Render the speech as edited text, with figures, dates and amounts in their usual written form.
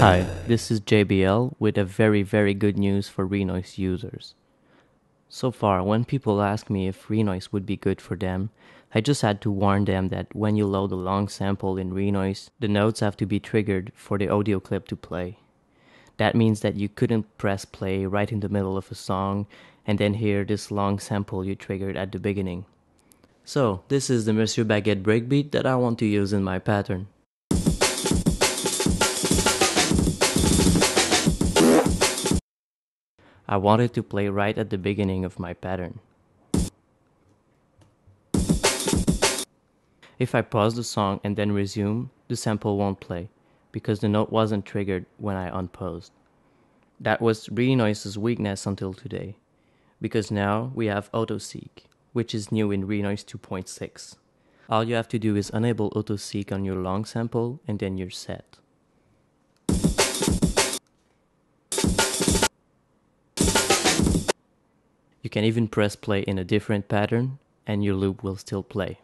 Hi, this is JBL with a very good news for Renoise users. So far, when people ask me if Renoise would be good for them, I just had to warn them that when you load a long sample in Renoise, the notes have to be triggered for the audio clip to play. That means that you couldn't press play right in the middle of a song and then hear this long sample you triggered at the beginning. So, this is the Monsieur Baguette breakbeat that I want to use in my pattern. I want it to play right at the beginning of my pattern. If I pause the song and then resume, the sample won't play, because the note wasn't triggered when I unpaused. That was Renoise's weakness until today, because now we have Autoseek, which is new in Renoise 2.6. All you have to do is enable Autoseek on your long sample and then you're set. You can even press play in a different pattern, and your loop will still play.